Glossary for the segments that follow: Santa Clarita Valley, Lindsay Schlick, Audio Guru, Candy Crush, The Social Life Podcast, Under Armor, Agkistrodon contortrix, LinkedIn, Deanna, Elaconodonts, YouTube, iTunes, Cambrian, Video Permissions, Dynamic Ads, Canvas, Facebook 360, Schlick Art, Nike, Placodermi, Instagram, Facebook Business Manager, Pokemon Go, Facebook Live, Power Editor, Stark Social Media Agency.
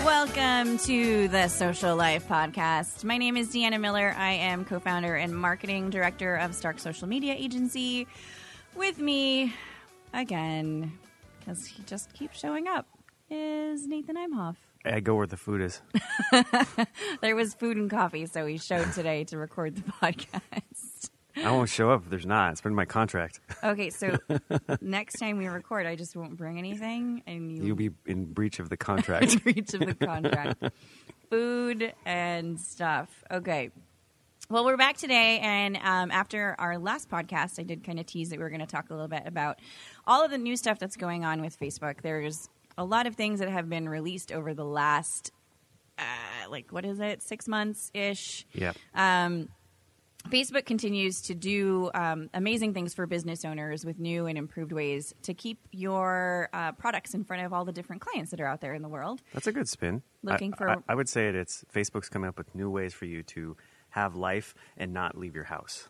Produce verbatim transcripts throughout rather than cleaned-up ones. Welcome to the Social Life Podcast. My name is Deanna Miller. I am co-founder and marketing director of Stark Social Media Agency. With me, again, because he just keeps showing up, is Nathan Imhoff. I go where the food is. There was food and coffee, so he showed today to record the podcast. I won't show up if there's not. It's been my contract. Okay, so next time we record, I just won't bring anything. And you... You'll be in breach of the contract. In breach of the contract. Food and stuff. Okay. Well, we're back today, and um, after our last podcast, I did kind of tease that we were going to talk a little bit about all of the new stuff that's going on with Facebook. There's a lot of things that have been released over the last, uh, like, what is it, six months-ish? Yeah. Um Facebook continues to do um, amazing things for business owners with new and improved ways to keep your uh, products in front of all the different clients that are out there in the world. That's a good spin. Looking I, for, I, I would say that it's Facebook's coming up with new ways for you to have life and not leave your house.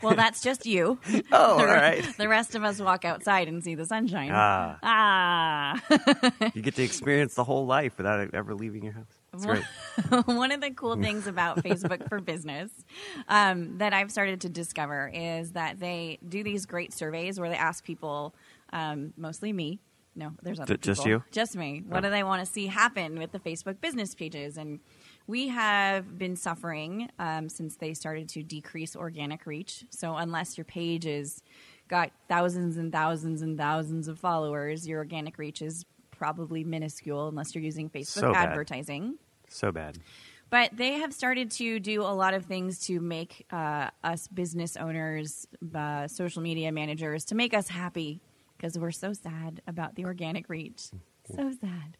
Well, that's just you. Oh, all right. The rest of us walk outside and see the sunshine. Ah, ah. You get to experience the whole life without ever leaving your house. That's great. One of the cool things about Facebook for Business um, that I've started to discover is that they do these great surveys where they ask people, um, mostly me. No, there's other Th- people. Just you? Just me. What oh. do they want to see happen with the Facebook business pages? And we have been suffering um, since they started to decrease organic reach. So unless your page has got thousands and thousands and thousands of followers, your organic reach is probably minuscule unless you're using Facebook so advertising. Bad. So bad. But they have started to do a lot of things to make uh, us business owners, uh, social media managers, to make us happy because we're so sad about the organic reach. So sad.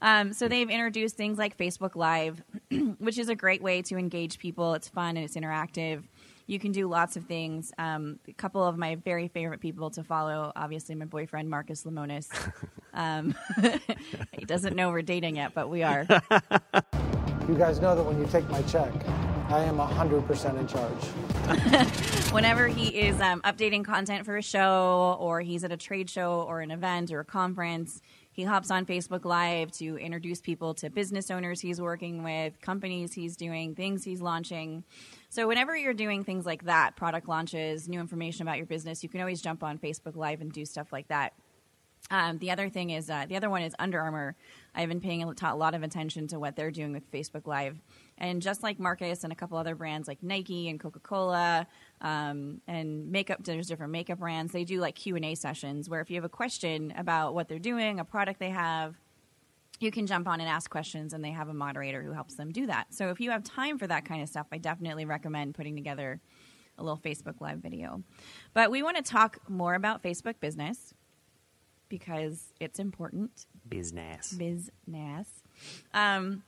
Um, so they've introduced things like Facebook Live, which is a great way to engage people. It's fun and it's interactive. You can do lots of things. Um, a couple of my very favorite people to follow, obviously my boyfriend, Marcus Lemonis. Um, he doesn't know we're dating yet, but we are. You guys know that when you take my check, I am one hundred percent in charge. Whenever he is um, updating content for a show or he's at a trade show or an event or a conference, he hops on Facebook Live to introduce people to business owners he's working with, companies he's doing, things he's launching. So whenever you're doing things like that, product launches, new information about your business, you can always jump on Facebook Live and do stuff like that. Um, the other thing is uh, the other one is Under Armor. I've been paying a lot of attention to what they're doing with Facebook Live. And just like Marcus and a couple other brands like Nike and Coca-Cola um, and makeup, there's different makeup brands. They do like Q and A sessions where if you have a question about what they're doing, a product they have, you can jump on and ask questions and they have a moderator who helps them do that. So if you have time for that kind of stuff, I definitely recommend putting together a little Facebook Live video. But we want to talk more about Facebook business because it's important. Business. Business. Um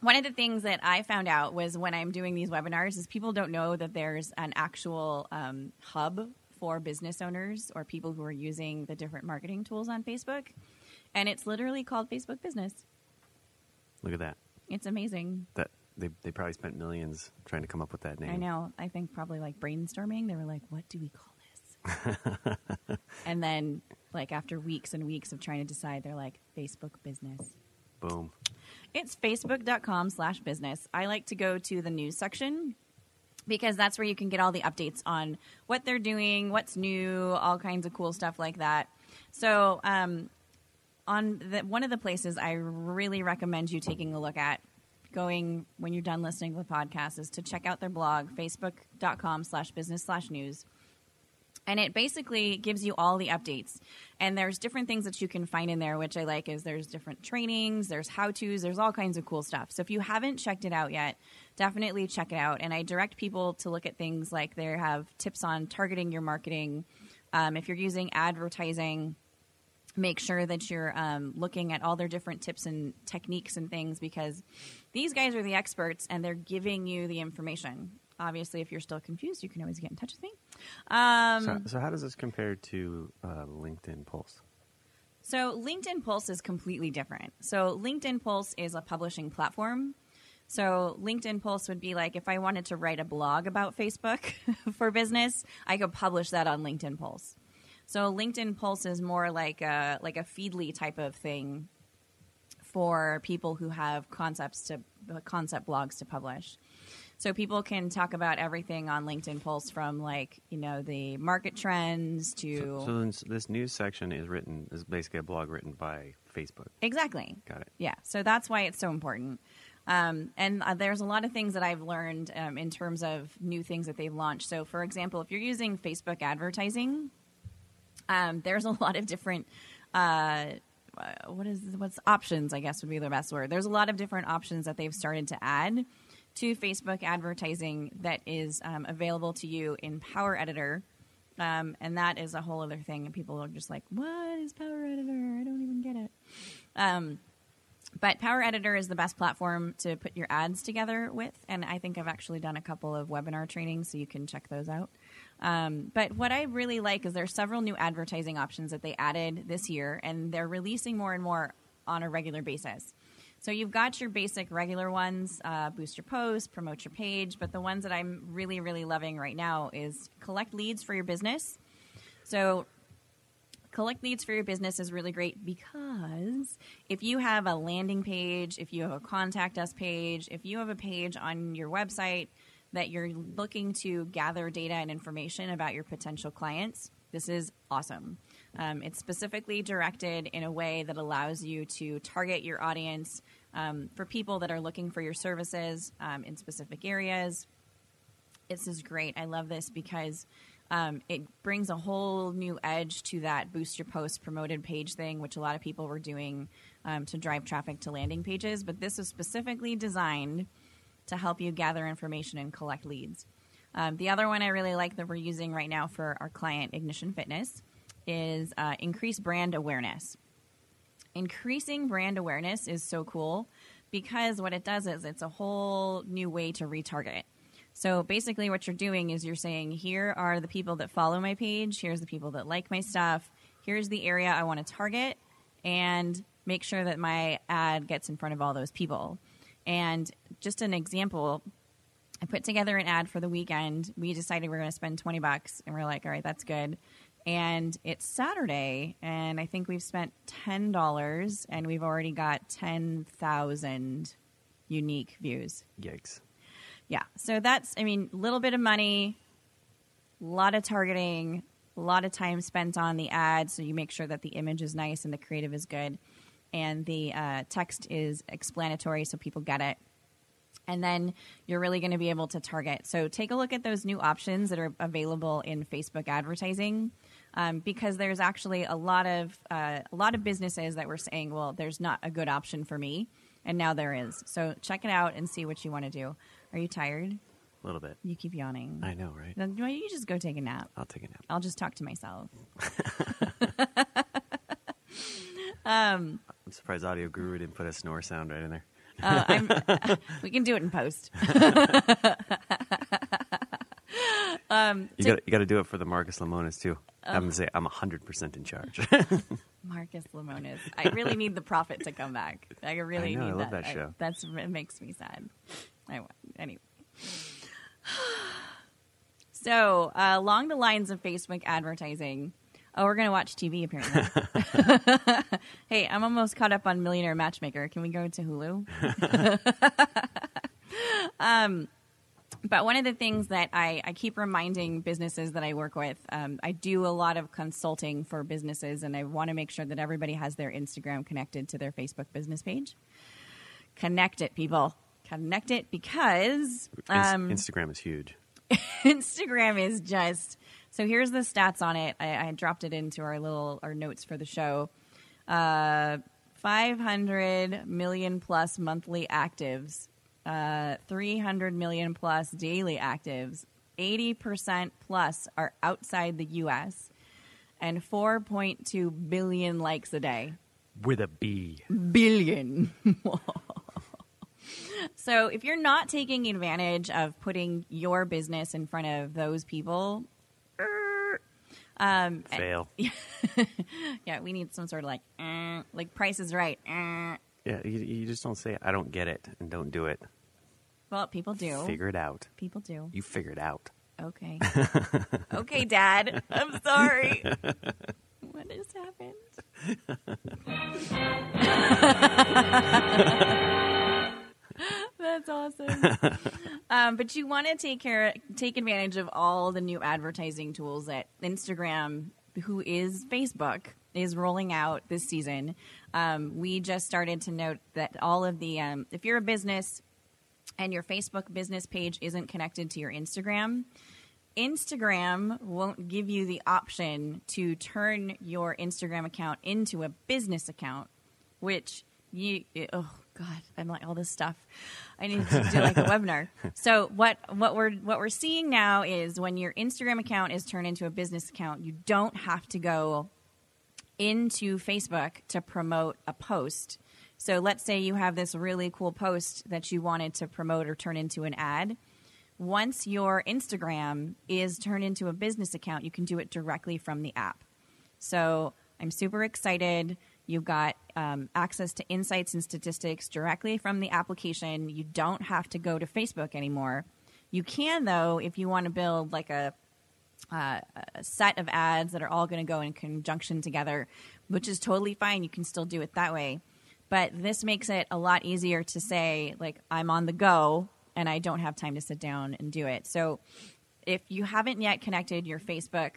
One of the things that I found out was when I'm doing these webinars is people don't know that there's an actual um, hub for business owners or people who are using the different marketing tools on Facebook. And it's literally called Facebook Business. Look at that. It's amazing. That they, they probably spent millions trying to come up with that name. I know. I think probably like brainstorming. They were like, what do we call this? And then like after weeks and weeks of trying to decide, they're like, Facebook Business. Boom. It's facebook.com slash business. I like to go to the news section because that's where you can get all the updates on what they're doing, what's new, all kinds of cool stuff like that. So um, on the, one of the places I really recommend you taking a look at going when you're done listening to the podcast is to check out their blog, facebook.com slash business slash news. And it basically gives you all the updates. And there's different things that you can find in there, which I like is there's different trainings, there's how-tos, there's all kinds of cool stuff. So if you haven't checked it out yet, definitely check it out. And I direct people to look at things like they have tips on targeting your marketing. Um, if you're using advertising, make sure that you're um, looking at all their different tips and techniques and things because these guys are the experts and they're giving you the information. Obviously, if you're still confused, you can always get in touch with me. Um, so, so how does this compare to uh, LinkedIn Pulse? So LinkedIn Pulse is completely different. So LinkedIn Pulse is a publishing platform. So LinkedIn Pulse would be like if I wanted to write a blog about Facebook for business, I could publish that on LinkedIn Pulse. So LinkedIn Pulse is more like a, like a Feedly type of thing for people who have concepts to concept blogs to publish. So people can talk about everything on LinkedIn Pulse from like, you know, the market trends to... So, so then this news section is written, is basically a blog written by Facebook. Exactly. Got it. Yeah. So that's why it's so important. Um, and uh, there's a lot of things that I've learned um, in terms of new things that they've launched. So for example, if you're using Facebook advertising, um, there's a lot of different... Uh, what is what's options, I guess would be the best word. There's a lot of different options that they've started to add to Facebook advertising that is um, available to you in Power Editor. Um, and that is a whole other thing. And people are just like, what is Power Editor? I don't even get it. Um, but Power Editor is the best platform to put your ads together with. And I think I've actually done a couple of webinar trainings, so you can check those out. Um, but what I really like is there's several new advertising options that they added this year. And they're releasing more and more on a regular basis. So you've got your basic regular ones, uh, boost your post, promote your page. But the ones that I'm really, really loving right now is collect leads for your business. So collect leads for your business is really great because if you have a landing page, if you have a contact us page, if you have a page on your website that you're looking to gather data and information about your potential clients, this is awesome. Um, it's specifically directed in a way that allows you to target your audience um, for people that are looking for your services um, in specific areas. This is great. I love this because um, it brings a whole new edge to that boost your post promoted page thing, which a lot of people were doing um, to drive traffic to landing pages. But this is specifically designed to help you gather information and collect leads. Um, the other one I really like that we're using right now for our client, Ignition Fitness, is uh, increase brand awareness. Increasing brand awareness is so cool because what it does is it's a whole new way to retarget. So basically what you're doing is you're saying, here are the people that follow my page. Here's the people that like my stuff. Here's the area I want to target and make sure that my ad gets in front of all those people. And just an example, I put together an ad for the weekend. We decided we we're going to spend twenty bucks and we're like, all right, that's good. And it's Saturday, and I think we've spent ten dollars, and we've already got ten thousand unique views. Yikes. Yeah. So that's, I mean, a little bit of money, a lot of targeting, a lot of time spent on the ad, so you make sure that the image is nice and the creative is good, and the uh, text is explanatory so people get it. And then you're really going to be able to target. So take a look at those new options that are available in Facebook advertising, um, because there's actually a lot of uh, a lot of businesses that were saying, well, there's not a good option for me. And now there is. So check it out and see what you want to do. Are you tired? A little bit. You keep yawning. I know, right? Why don't you just go take a nap? I'll take a nap. I'll just talk to myself. um, I'm surprised Audio Guru didn't put a snore sound right in there. Uh, I'm, uh, we can do it in post. um, you got you got to do it for the Marcus Lemonis too. Um, I'm gonna say I'm one hundred percent in charge. Marcus Lemonis. I really need the prophet to come back. I really I know, need I love that, that show. I, that's it makes me sad. I anyway. So uh, along the lines of Facebook advertising. Oh, we're going to watch T V, apparently. Hey, I'm almost caught up on Millionaire Matchmaker. Can we go to Hulu? um, but one of the things that I, I keep reminding businesses that I work with, um, I do a lot of consulting for businesses, and I want to make sure that everybody has their Instagram connected to their Facebook business page. Connect it, people. Connect it because... Um, Instagram is huge. Instagram is just... So here's the stats on it. I, I dropped it into our little our notes for the show. Uh, five hundred million plus monthly actives, uh, three hundred million plus daily actives, eighty percent plus are outside the U S, and four point two billion likes a day. With a B. Billion. So if you're not taking advantage of putting your business in front of those people... Um, Fail. And, yeah, we need some sort of like, uh, like Price is Right. Uh. Yeah, you, you just don't say, I don't get it, and don't do it. Well, people do. Figure it out. People do. You figure it out. Okay. Okay, Dad. I'm sorry. What has happened? That's awesome. Um, but you want to take care, take advantage of all the new advertising tools that Instagram, who is Facebook, is rolling out this season. Um, we just started to note that all of the, um, if you're a business and your Facebook business page isn't connected to your Instagram, Instagram won't give you the option to turn your Instagram account into a business account, which you, oh God, I'm like all this stuff. I need to do like a webinar. So what, what we're, what we're seeing now is when your Instagram account is turned into a business account, you don't have to go into Facebook to promote a post. So let's say you have this really cool post that you wanted to promote or turn into an ad. Once your Instagram is turned into a business account, you can do it directly from the app. So I'm super excited. You've got um, access to insights and statistics directly from the application. You don't have to go to Facebook anymore. You can, though, if you want to build like a, uh, a set of ads that are all going to go in conjunction together, which is totally fine. You can still do it that way. But this makes it a lot easier to say, like, I'm on the go, and I don't have time to sit down and do it. So if you haven't yet connected your Facebook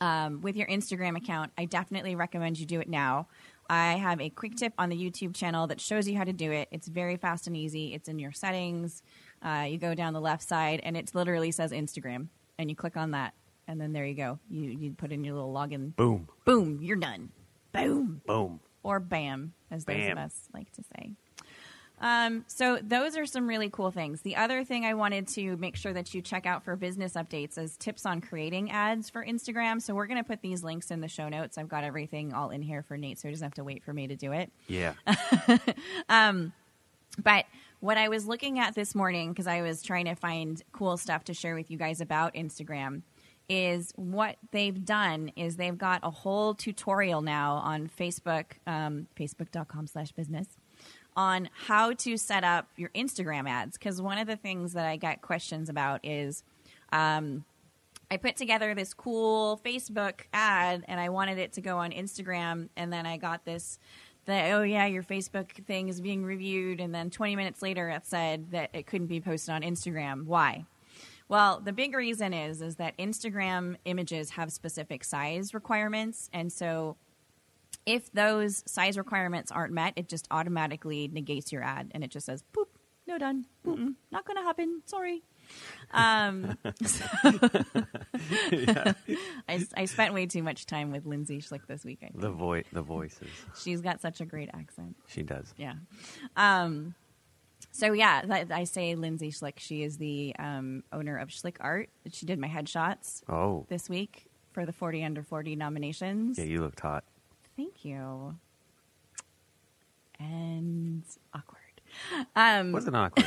um, with your Instagram account, I definitely recommend you do it now. I have a quick tip on the YouTube channel that shows you how to do it. It's very fast and easy. It's in your settings. Uh, you go down the left side, and it literally says Instagram, and you click on that, and then there you go. You, you put in your little login. Boom. Boom. You're done. Boom. Boom. Or bam, as bam. Those of us like to say. Um, so those are some really cool things. The other thing I wanted to make sure that you check out for business updates is tips on creating ads for Instagram. So we're going to put these links in the show notes. I've got everything all in here for Nate, so he doesn't have to wait for me to do it. Yeah. um, but what I was looking at this morning, because I was trying to find cool stuff to share with you guys about Instagram, is what they've done is they've got a whole tutorial now on Facebook, um, facebook.com slash business. on how to set up your Instagram ads. Because one of the things that I get questions about is um, I put together this cool Facebook ad and I wanted it to go on Instagram. And then I got this, that oh, yeah, your Facebook thing is being reviewed. And then twenty minutes later, it said that it couldn't be posted on Instagram. Why? Well, the big reason is, is that Instagram images have specific size requirements. And so if those size requirements aren't met, it just automatically negates your ad, and it just says, boop, no done, Mm-mm. not going to happen, sorry. Um, so yeah. I, I spent way too much time with Lindsay Schlick this week, I think. The, vo- the voices. She's got such a great accent. She does. Yeah. Um, so, yeah, th- I say Lindsay Schlick. She is the um, owner of Schlick Art. She did my headshots oh. this week for the forty under forty nominations. Yeah, you looked hot. Thank you. And awkward. Um, Wasn't awkward.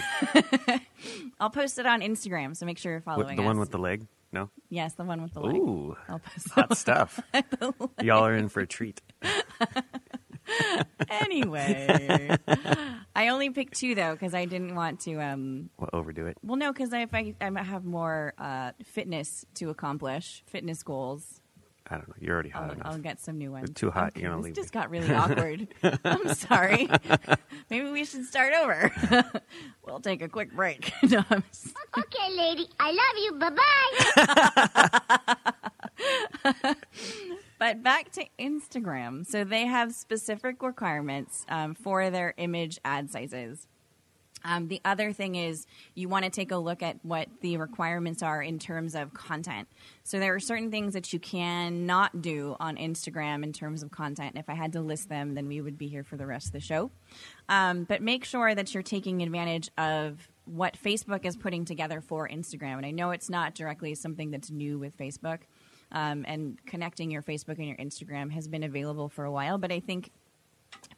I'll post it on Instagram, so make sure you're following with the us. The one with the leg? No? Yes, the one with the leg. Ooh. I'll post hot stuff. Y'all are in for a treat. Anyway. I only picked two, though, because I didn't want to... Um, well, overdo it? Well, no, because if I, I have more uh, fitness to accomplish, fitness goals... I don't know. You're already hot I'll, enough. I'll get some new ones. You're too hot. Okay, you're gonna leave. This just me. Got really awkward. I'm sorry. Maybe we should start over. We'll take a quick break. No, I'm just... Okay, lady. I love you. Bye-bye. But back to Instagram. So they have specific requirements um, for their image ad sizes. Um, the other thing is you want to take a look at what the requirements are in terms of content. So there are certain things that you cannot do on Instagram in terms of content. And if I had to list them, then we would be here for the rest of the show. Um, but make sure that you're taking advantage of what Facebook is putting together for Instagram. And I know it's not directly something that's new with Facebook. Um, and connecting your Facebook and your Instagram has been available for a while. But I think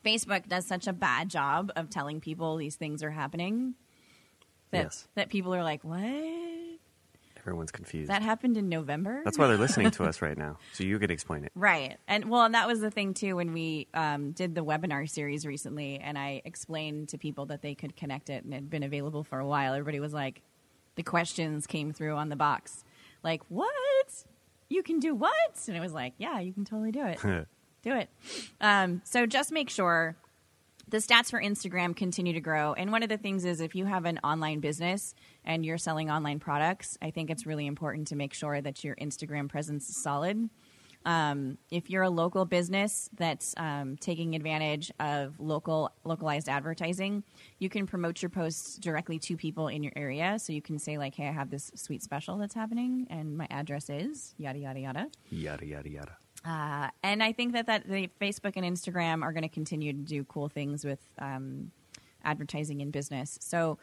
Facebook does such a bad job of telling people these things are happening that, yes. that people are like, what? Everyone's confused. That happened in November. That's why they're listening to us right now. So you could explain it. Right. And well, and that was the thing too, when we um, did the webinar series recently and I explained to people that they could connect it and it had been available for a while. Everybody was like, the questions came through on the box. Like, what? You can do what? And it was like, yeah, you can totally do it. Do it. Um, so just make sure the stats for Instagram continue to grow. And one of the things is if you have an online business and you're selling online products, I think it's really important to make sure that your Instagram presence is solid. Um, if you're a local business that's um, taking advantage of local localized advertising, you can promote your posts directly to people in your area. So you can say like, hey, I have this sweet special that's happening and my address is yada, yada, yada. Yada, yada, yada. Uh, and I think that, that the Facebook and Instagram are going to continue to do cool things with um, advertising in business. So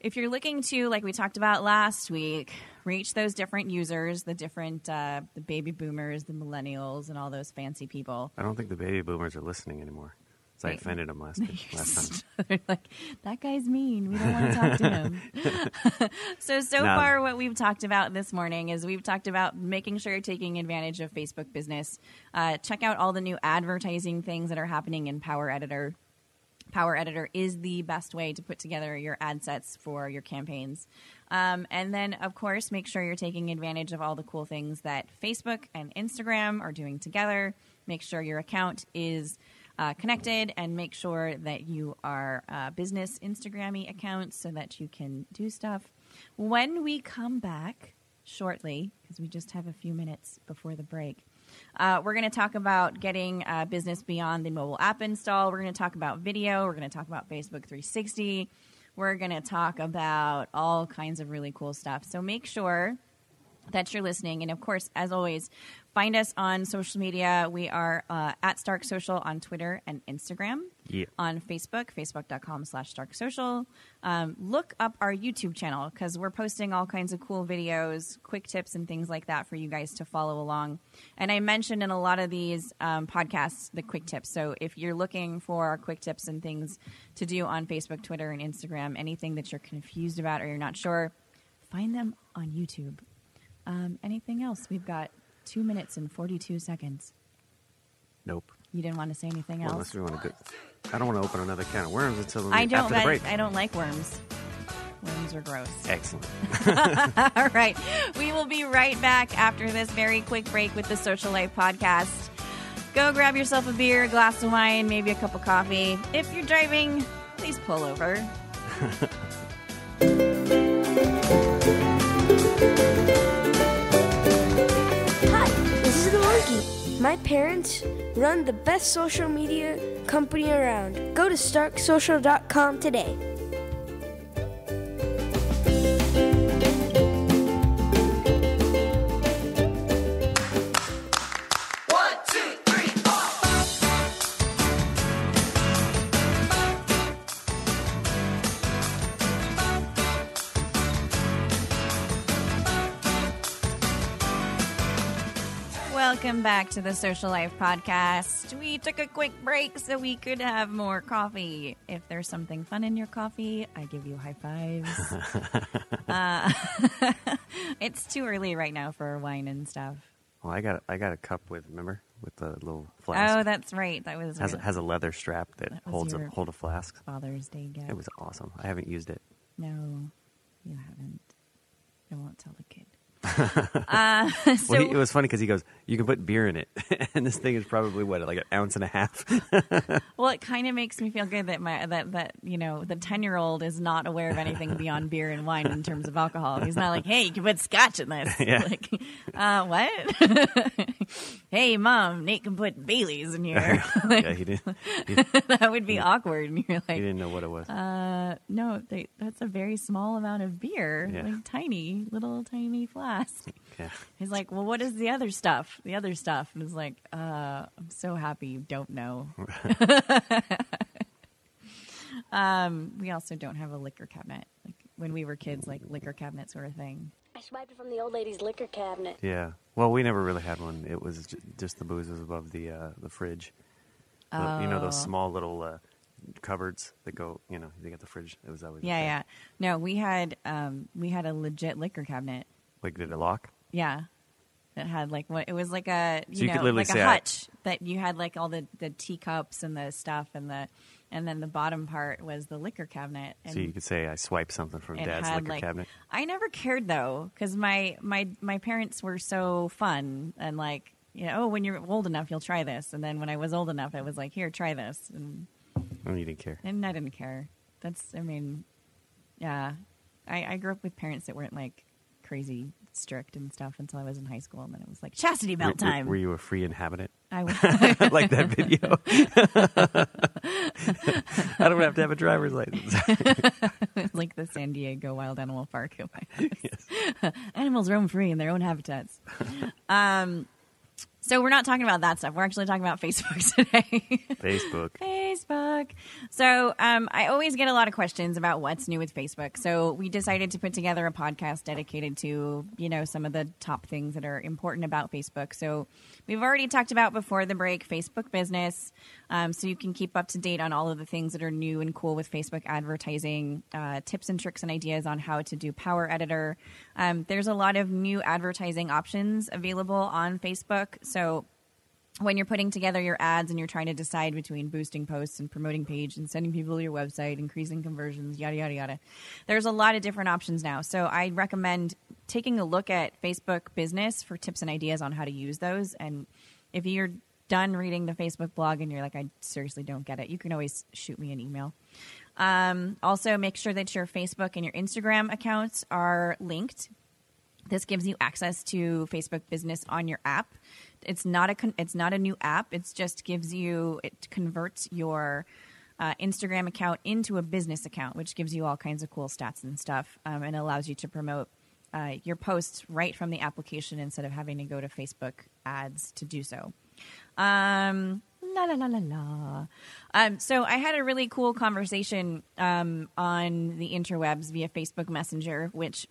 if you're looking to, like we talked about last week, reach those different users, the different uh, the baby boomers, the millennials, and all those fancy people. I don't think the baby boomers are listening anymore. So I offended him last, last time. Like, that guy's mean. We don't want to talk to him. so, so no. far what we've talked about this morning is we've talked about making sure you're taking advantage of Facebook business. Uh, check out all the new advertising things that are happening in Power Editor. Power Editor is the best way to put together your ad sets for your campaigns. Um, and then, of course, make sure you're taking advantage of all the cool things that Facebook and Instagram are doing together. Make sure your account is... Uh, connected, and make sure that you are uh, business Instagram-y accounts so that you can do stuff. When we come back shortly, because we just have a few minutes before the break, uh, we're going to talk about getting uh, business beyond the mobile app install. We're going to talk about video. We're going to talk about Facebook three sixty. We're going to talk about all kinds of really cool stuff. So make sure that you're listening. And, of course, as always, find us on social media. We are uh, at Stark Social on Twitter and Instagram. Yeah. On Facebook, facebook.com slash Stark Social. Um, look up our YouTube channel because we're posting all kinds of cool videos, quick tips and things like that for you guys to follow along. And I mentioned in a lot of these um, podcasts the quick tips. So if you're looking for quick tips and things to do on Facebook, Twitter, and Instagram, anything that you're confused about or you're not sure, find them on YouTube. Um, anything else? We've got two minutes and forty-two seconds. Nope. You didn't want to say anything well, else? Unless we want to go- I don't want to open another can of worms until I don't, after the break. I don't like worms. Worms are gross. Excellent. All right. We will be right back after this very quick break with the Social Life Podcast. Go grab yourself a beer, a glass of wine, maybe a cup of coffee. If you're driving, please pull over. My parents run the best social media company around. Go to stark social dot com today. Welcome back to the Social Life Podcast. We took a quick break so we could have more coffee. If there's something fun in your coffee, I give you high fives. uh, it's too early right now for wine and stuff. Well, I got I got a cup with, remember, with the little flask. Oh, that's right. That was has, has a leather strap that, that holds a hold a flask. Father's Day gift. It was awesome. I haven't used it. No, you haven't. I won't tell the kid. uh, so well, he, it was funny because he goes, you can put beer in it. And this thing is probably, what, like an ounce and a half? Well, it kind of makes me feel good that, my that, that you know, the ten-year-old is not aware of anything beyond beer and wine in terms of alcohol. He's not like, hey, you can put scotch in this. Yeah. Like, uh, what? Hey, Mom, Nate can put Bailey's in here. Like, yeah, he did. He, that would be he, awkward. And you're like, he didn't know what it was. Uh, no, they, that's a very small amount of beer. Yeah. Like tiny, little tiny flask. Yeah. He's like, well, what is the other stuff? The other stuff. And it's like, uh, I'm so happy you don't know. um, we also don't have a liquor cabinet. Like when we were kids, like liquor cabinets were a thing. I swiped it from the old lady's liquor cabinet. Yeah. Well, we never really had one. It was just the booze was above the uh, the fridge. Oh. The, you know, those small little uh, cupboards that go, you know, they got the fridge. It was always yeah, yeah. No, we had um, we had a legit liquor cabinet. Like, did it lock? Yeah. It had like what it was like a you, so you know could literally like a hutch out. That you had like all the, the teacups and the stuff and the and then the bottom part was the liquor cabinet. And so you could say I swiped something from Dad's liquor like, cabinet. I never cared though because my, my my parents were so fun and like you know oh when you're old enough you'll try this and then when I was old enough it was like here try this and oh, you didn't care and I didn't care. That's I mean yeah I, I grew up with parents that weren't like crazy. Strict and stuff until I was in high school, and then it was like chastity belt were, time. Were, were you a free inhabitant? I was like that video. I don't have to have a driver's license. It's like the San Diego Wild Animal Park. Yes. Animals roam free in their own habitats. Um, so we're not talking about that stuff. We're actually talking about Facebook today. Facebook. Facebook. So um, I always get a lot of questions about what's new with Facebook. So we decided to put together a podcast dedicated to, you know, some of the top things that are important about Facebook. So we've already talked about before the break, Facebook Business. Um, so you can keep up to date on all of the things that are new and cool with Facebook advertising, uh, tips and tricks and ideas on how to do Power Editor. Um, there's a lot of new advertising options available on Facebook. So when you're putting together your ads and you're trying to decide between boosting posts and promoting page and sending people to your website, increasing conversions, yada, yada, yada, there's a lot of different options now. So I recommend taking a look at Facebook Business for tips and ideas on how to use those. And if you're done reading the Facebook blog and you're like, I seriously don't get it, you can always shoot me an email. Um, also, make sure that your Facebook and your Instagram accounts are linked. This gives you access to Facebook Business on your app. It's not a con- it's not a new app. It's just gives you it converts your uh, Instagram account into a business account, which gives you all kinds of cool stats and stuff, um, and allows you to promote uh, your posts right from the application instead of having to go to Facebook ads to do so. Um, la la la la la. Um, so I had a really cool conversation um, on the interwebs via Facebook Messenger, which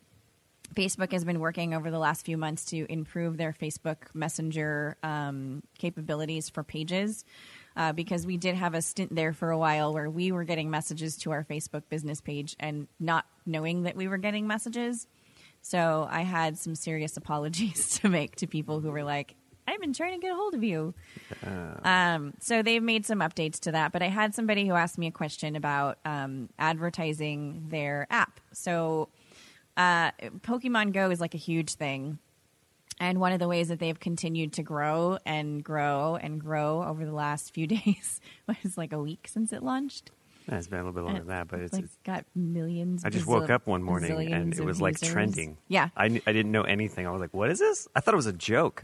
Facebook has been working over the last few months to improve their Facebook Messenger um, capabilities for pages uh, because we did have a stint there for a while where we were getting messages to our Facebook business page and not knowing that we were getting messages. So I had some serious apologies to make to people who were like, I've been trying to get a hold of you. Uh, um, so they've made some updates to that. But I had somebody who asked me a question about um, advertising their app. So Uh, Pokemon Go is like a huge thing. And one of the ways that they've continued to grow and grow and grow over the last few days was like a week since it launched. Yeah, it's been a little bit longer than that, but it's, like it's got millions. I just bazil- woke up one morning and it was like users. Trending. Yeah. I, I didn't know anything. I was like, what is this? I thought it was a joke.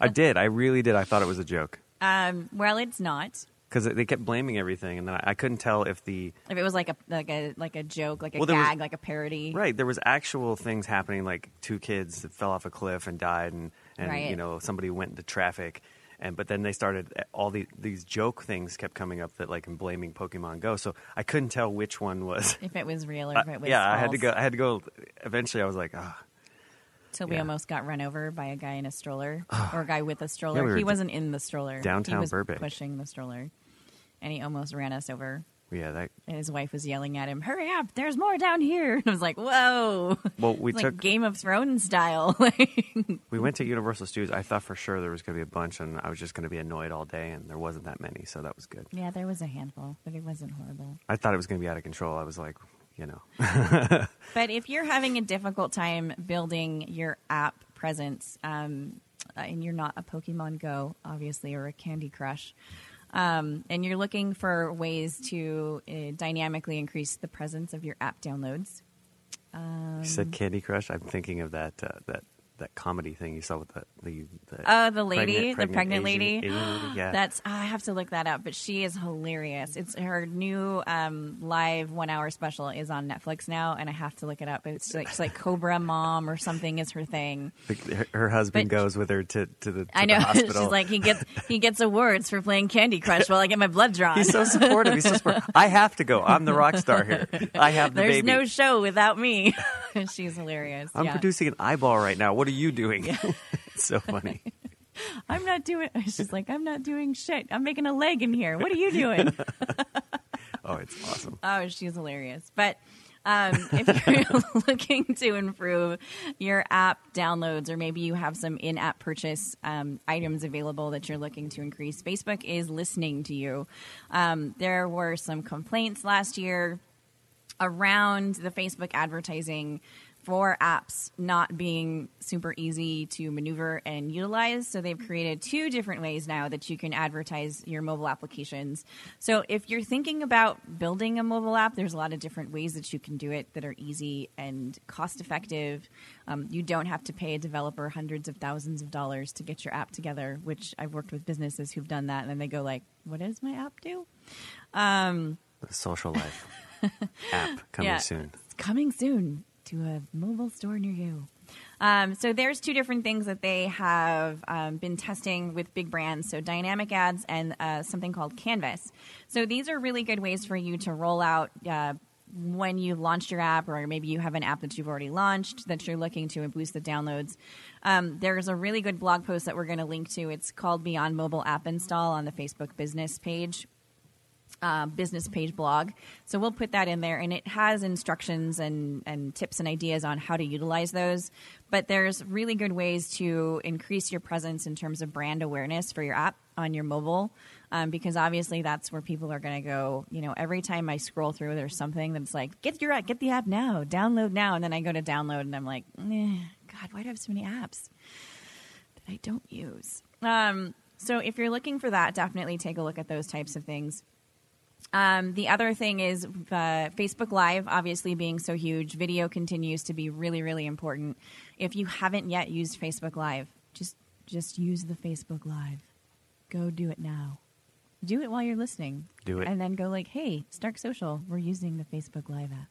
I did. I really did. I thought it was a joke. Um, well, it's not. Because they kept blaming everything, and then I, I couldn't tell if the if it was like a like a like a joke, like a well, gag, was, like a parody. Right, there was actual things happening, like two kids that fell off a cliff and died, and and right. you know somebody went into traffic, and but then they started all the, these joke things kept coming up that like and blaming Pokemon Go. So I couldn't tell which one was if it was real or if it was uh, yeah. False. I had to go. I had to go. Eventually, I was like, ah. Oh. So we yeah. almost got run over by a guy in a stroller, or a guy with a stroller. Yeah, we he wasn't d- in the stroller. Downtown he was Burbank, pushing the stroller. And he almost ran us over. Yeah, that. And his wife was yelling at him, "Hurry up! There's more down here!" And I was like, "Whoa!" Well, we it's took like Game of Thrones style. We went to Universal Studios. I thought for sure there was going to be a bunch, and I was just going to be annoyed all day. And there wasn't that many, so that was good. Yeah, there was a handful, but it wasn't horrible. I thought it was going to be out of control. I was like, you know. But if you're having a difficult time building your app presence, um, and you're not a Pokemon Go, obviously, or a Candy Crush. Um, and you're looking for ways to uh, dynamically increase the presence of your app downloads. Um, you said Candy Crush. I'm thinking of that uh, that that comedy thing you saw with the the, the oh the lady pregnant, pregnant the pregnant Asian, lady. Asian lady? Yeah, that's I have to look that up. But she is hilarious. It's her new um, live one hour special is on Netflix now, and I have to look it up. It's like, it's like Cobra Mom or something is her thing. Her, her husband but, goes with her to to the to I know the hospital. She's like he gets he gets awards for playing Candy Crush while I get my blood drawn. He's so supportive. He's so supportive. I have to go. I'm the rock star here. I have the There's baby. There's no show without me. She's hilarious. I'm yeah. producing an eyeball right now. What are you doing? Yeah. It's so funny. I'm not doing. She's like, I'm not doing shit. I'm making a leg in here. What are you doing? Oh, it's awesome. Oh, she's hilarious. But um, if you're looking to improve your app downloads, or maybe you have some in-app purchase um, items available that you're looking to increase, Facebook is listening to you. Um, there were some complaints last year around the Facebook advertising for apps not being super easy to maneuver and utilize. So they've created two different ways now that you can advertise your mobile applications. So if you're thinking about building a mobile app, there's a lot of different ways that you can do it that are easy and cost effective. Um, you don't have to pay a developer hundreds of thousands of dollars to get your app together, which I've worked with businesses who've done that. And then they go like, what does my app do? Um, the Social Life app coming yeah, soon. It's coming soon. To a mobile store near you. Um, so there's two different things that they have um, been testing with big brands. So Dynamic Ads and uh, something called Canvas. So these are really good ways for you to roll out uh, when you've launched your app, or maybe you have an app that you've already launched that you're looking to boost the downloads. Um, there's a really good blog post that we're going to link to. It's called Beyond Mobile App Install on the Facebook business page. Uh, business page blog. So we'll put that in there, and it has instructions and, and tips and ideas on how to utilize those. But there's really good ways to increase your presence in terms of brand awareness for your app on your mobile, um, because obviously that's where people are going to go. You know, every time I scroll through, there's something that's like, get your app, get the app now, download now. And then I go to download and I'm like, eh, God, why do I have so many apps that I don't use? Um, so if you're looking for that, definitely take a look at those types of things. Um, the other thing is uh, Facebook Live, obviously being so huge, video continues to be really, really important. If you haven't yet used Facebook Live, just just use the Facebook Live. Go do it now. Do it while you're listening. Do it. And then go like, hey, Stark Social, we're using the Facebook Live app.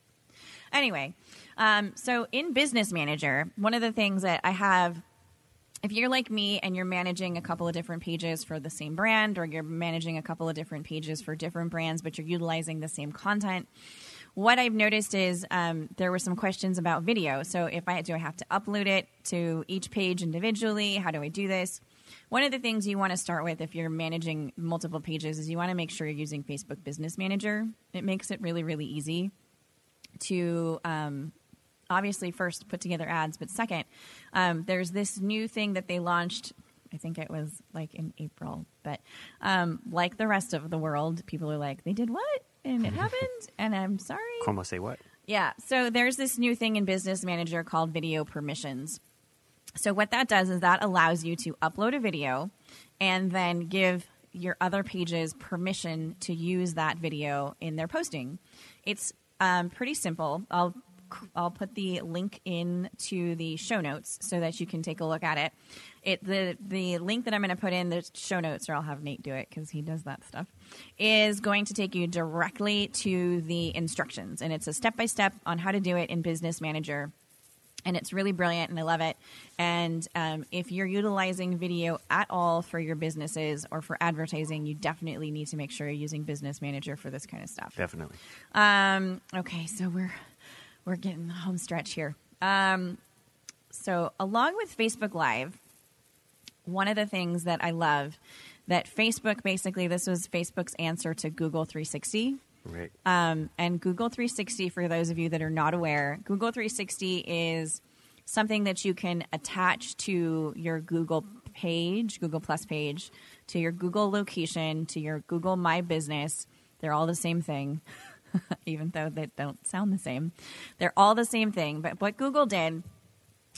Anyway, um, so in Business Manager, one of the things that I have... If you're like me and you're managing a couple of different pages for the same brand, or you're managing a couple of different pages for different brands, but you're utilizing the same content, what I've noticed is um, there were some questions about video. So if I do I have to upload it to each page individually? How do I do this? One of the things you want to start with if you're managing multiple pages is you want to make sure you're using Facebook Business Manager. It makes it really, really easy to um, – obviously, first, put together ads. But second, um, there's this new thing that they launched, I think it was like in April. But um, like the rest of the world, people are like, they did what? And it happened? And I'm sorry. Como say what? Yeah. So there's this new thing in Business Manager called Video Permissions. So what that does is that allows you to upload a video and then give your other pages permission to use that video in their posting. It's um, pretty simple. I'll I'll put the link in to the show notes so that you can take a look at it. It the the link that I'm going to put in the show notes, or I'll have Nate do it because he does that stuff, is going to take you directly to the instructions. And it's a step-by-step on how to do it in Business Manager. And it's really brilliant, and I love it. And um, if you're utilizing video at all for your businesses or for advertising, you definitely need to make sure you're using Business Manager for this kind of stuff. Definitely. Um, okay, so we're... We're getting the home stretch here. Um, so along with Facebook Live, one of the things that I love that Facebook basically, this was Facebook's answer to Google three sixty. Right. Um, and Google three sixty, for those of you that are not aware, Google three sixty is something that you can attach to your Google page, Google Plus page, to your Google location, to your Google My Business. They're all the same thing. Even though they don't sound the same. They're all the same thing. But what Google did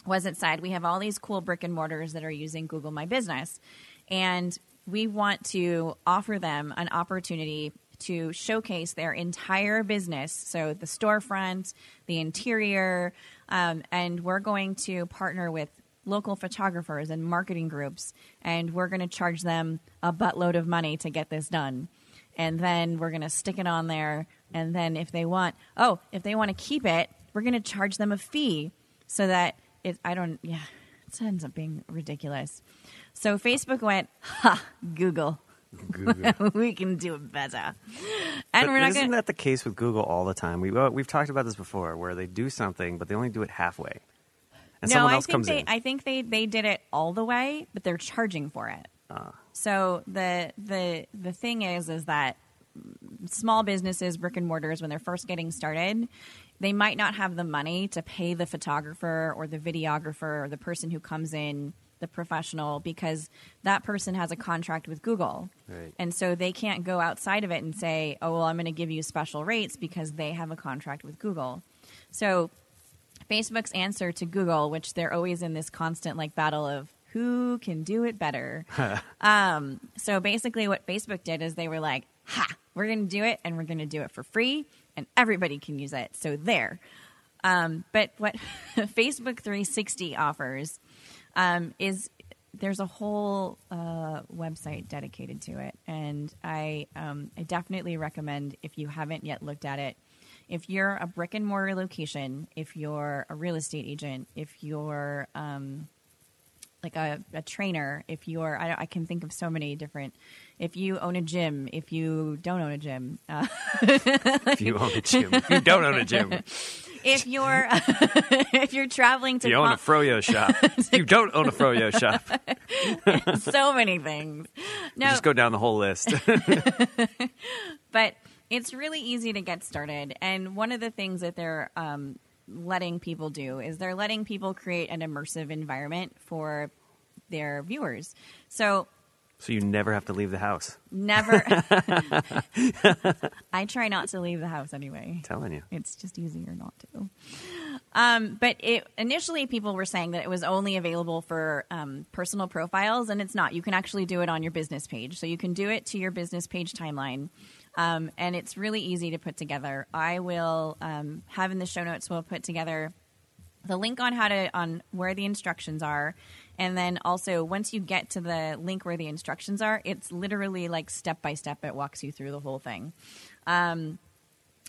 was it said, we have all these cool brick and mortars that are using Google My Business, and we want to offer them an opportunity to showcase their entire business, so the storefront, the interior, um, and we're going to partner with local photographers and marketing groups, and we're going to charge them a buttload of money to get this done. And then we're going to stick it on there. And then if they want, oh, if they want to keep it, we're going to charge them a fee so that it, I don't, yeah, it ends up being ridiculous. So Facebook went, ha, Google. Google. We can do it better. And but we're not isn't gonna- that the case with Google all the time? We, well, we've talked about this before where they do something, but they only do it halfway. And no, someone else I think comes they, in. I think they, they did it all the way, but they're charging for it. So the the the thing is is that small businesses, brick and mortars, when they're first getting started, they might not have the money to pay the photographer or the videographer or the person who comes in, the professional, because that person has a contract with Google. Right. And so they can't go outside of it and say, oh, well, I'm going to give you special rates because they have a contract with Google. So Facebook's answer to Google, which they're always in this constant like battle of who can do it better. um, so basically what Facebook did is they were like, ha, we're going to do it and we're going to do it for free and everybody can use it. So there. Um, but what Facebook three sixty offers um, is there's a whole uh, website dedicated to it. And I, um, I definitely recommend, if you haven't yet looked at it, if you're a brick and mortar location, if you're a real estate agent, if you're um, like a, a trainer, if you're, I, I can think of so many different, if you own a gym, if you don't own a gym. Uh, if you own a gym, if you don't own a gym. If you're, if you're traveling to. You own a froyo shop. You don't own a froyo shop. So many things. No. Just go down the whole list. But it's really easy to get started, and one of the things that they're um, letting people do is they're letting people create an immersive environment for their viewers. So, so you never have to leave the house. Never. I try not to leave the house anyway. I'm telling you, it's just easier not to. Um, but it, initially, people were saying that it was only available for um, personal profiles, and it's not. You can actually do it on your business page, so you can do it to your business page timeline. Um, and it's really easy to put together. I will um, have in the show notes, we'll put together the link on how to, on where the instructions are. And then also, once you get to the link where the instructions are, it's literally like step by step, it walks you through the whole thing. Um,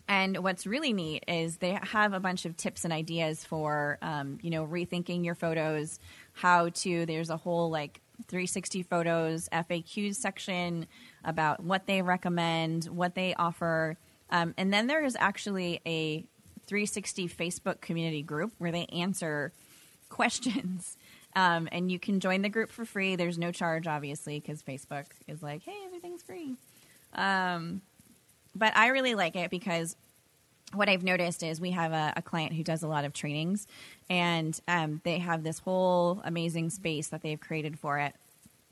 and what's really neat is they have a bunch of tips and ideas for, um, you know, rethinking your photos, how to, there's a whole like three sixty photos F A Qs section about what they recommend, what they offer. Um, and then there is actually a three sixty Facebook community group where they answer questions. Um, and you can join the group for free. There's no charge, obviously, because Facebook is like, hey, everything's free. Um, but I really like it because what I've noticed is we have a, a client who does a lot of trainings, and um, they have this whole amazing space that they've created for it.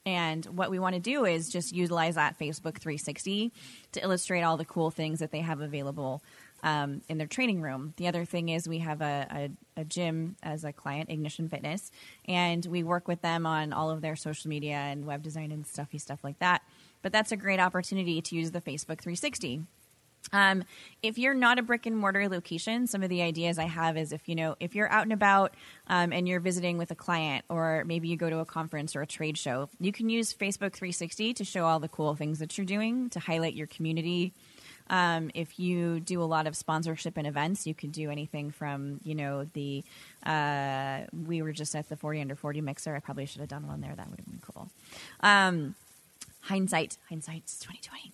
And what we want to do is just utilize that Facebook three sixty to illustrate all the cool things that they have available um, in their training room. The other thing is we have a, a, a gym as a client, Ignition Fitness, and we work with them on all of their social media and web design and stuffy stuff like that. But that's a great opportunity to use the Facebook three sixty. Um, if you're not a brick and mortar location, some of the ideas I have is if, you know, if you're out and about um, and you're visiting with a client, or maybe you go to a conference or a trade show, you can use Facebook three sixty to show all the cool things that you're doing, to highlight your community. Um, if you do a lot of sponsorship and events, you could do anything from, you know, the, uh, we were just at the forty under forty mixer. I probably should have done one there. That would have been cool. Um, hindsight, hindsight's twenty twenty.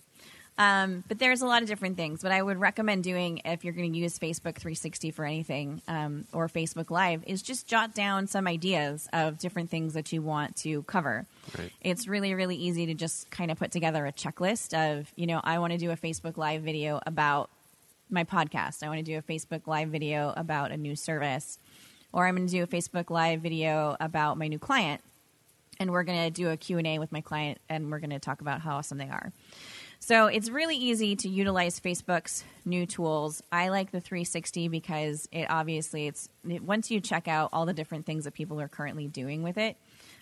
Um, but there's a lot of different things. What I would recommend doing if you're going to use Facebook three sixty for anything um, or Facebook Live is just jot down some ideas of different things that you want to cover. Right. It's really, really easy to just kind of put together a checklist of, you know, I want to do a Facebook Live video about my podcast. I want to do a Facebook Live video about a new service. Or I'm going to do a Facebook Live video about my new client. And we're going to do a Q and A with my client, and we're going to talk about how awesome they are. So it's really easy to utilize Facebook's new tools. I like the three sixty because it obviously, it's it, once you check out all the different things that people are currently doing with it,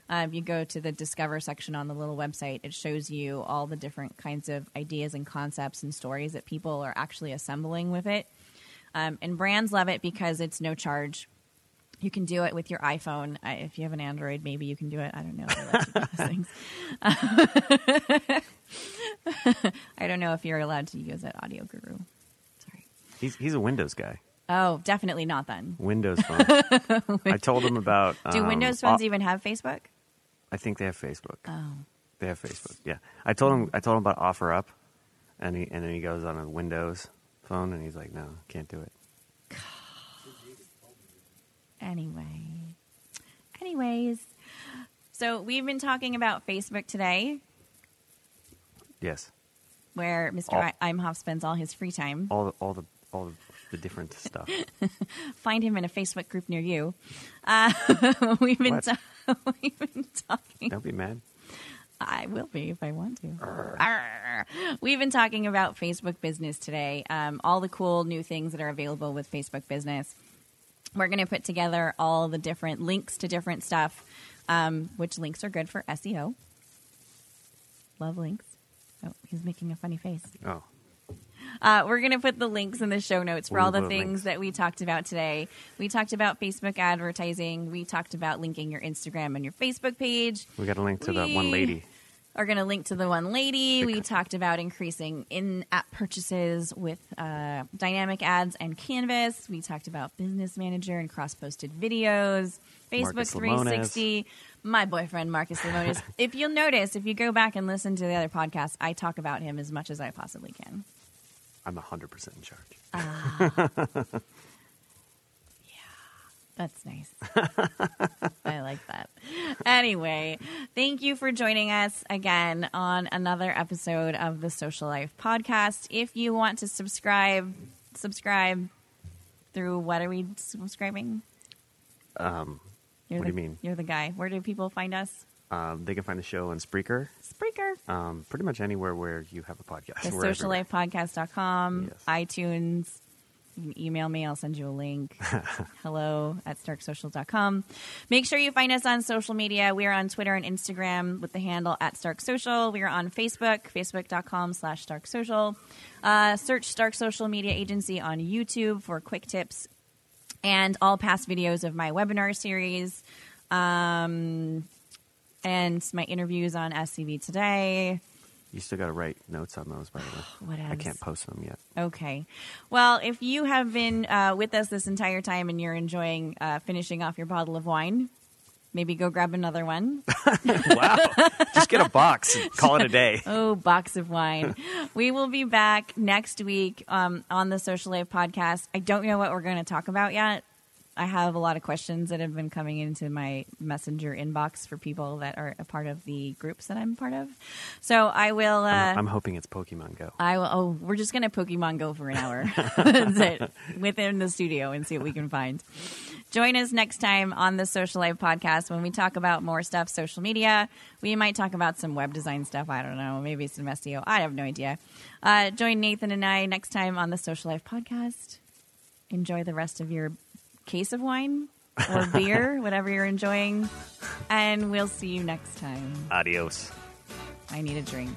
um, you go to the Discover section on the little website. It shows you all the different kinds of ideas and concepts and stories that people are actually assembling with it. Um, and brands love it because it's no charge. You can do it with your iPhone. I, if you have an Android, maybe you can do it. I don't know. I, um, I don't know if you're allowed to use that Audio Guru. Sorry. He's, he's a Windows guy. Oh, definitely not then. Windows phone. I told him about... Um, do Windows phones uh, even have Facebook? I think they have Facebook. Oh. They have Facebook, yeah. I told him I told him about OfferUp, and, he, and then he goes on a Windows phone, and he's like, no, can't do it. Anyway, anyways, so we've been talking about Facebook today. Yes. where Mister Imhoff spends all his free time. All the, all the, all the, the different stuff. Find him in a Facebook group near you. Uh, we've been ta- we've been talking. Don't be mad. I will be if I want to. Arr. Arr. We've been talking about Facebook Business today, um, all the cool new things that are available with Facebook Business. We're going to put together all the different links to different stuff, um, which links are good for S E O. Love links. Oh, he's making a funny face. Oh. Uh, we're going to put the links in the show notes for all the things that we talked about today. We talked about Facebook advertising. We talked about linking your Instagram and your Facebook page. We got a link to the one lady. We're going to link to the one lady. We talked about increasing in-app purchases with uh, Dynamic Ads and Canvas. We talked about Business Manager and cross-posted videos, Facebook three sixty. My boyfriend, Marcus Lemonis. If you'll notice, if you go back and listen to the other podcasts, I talk about him as much as I possibly can. I'm one hundred percent in charge. Uh, yeah. That's nice. I like that. Anyway, thank you for joining us again on another episode of the Social Life Podcast. If you want to subscribe, subscribe through what are we subscribing? Um, you're what the, do you mean? You're the guy. Where do people find us? Um, they can find the show on Spreaker. Spreaker. Um, pretty much anywhere where you have a podcast. The Social Life Podcast dot com, yes. iTunes. You can email me. I'll send you a link. hello at stark social dot com. Make sure you find us on social media. We are on Twitter and Instagram with the handle at Stark Social. We are on Facebook, facebook dot com slash stark social. Uh, search Stark Social Media Agency on YouTube for quick tips and all past videos of my webinar series. Um... And my interviews on S C V Today. You still got to write notes on those, by the way. What else? I can't post them yet. Okay. Well, if you have been uh, with us this entire time and you're enjoying uh, finishing off your bottle of wine, maybe go grab another one. Wow. Just get a box and call it a day. Oh, box of wine. We will be back next week um, on the Social Life Podcast. I don't know what we're going to talk about yet. I have a lot of questions that have been coming into my messenger inbox for people that are a part of the groups that I'm part of. So I will... Uh, I'm, I'm hoping it's Pokemon Go. I will, oh, we're just going to Pokemon Go for an hour within the studio and see what we can find. Join us next time on the Social Life Podcast when we talk about more stuff, social media. We might talk about some web design stuff. I don't know. Maybe some S E O. I have no idea. Uh, join Nathan and I next time on the Social Life Podcast. Enjoy the rest of your case of wine or beer, whatever you're enjoying. And we'll see you next time. Adios. I need a drink.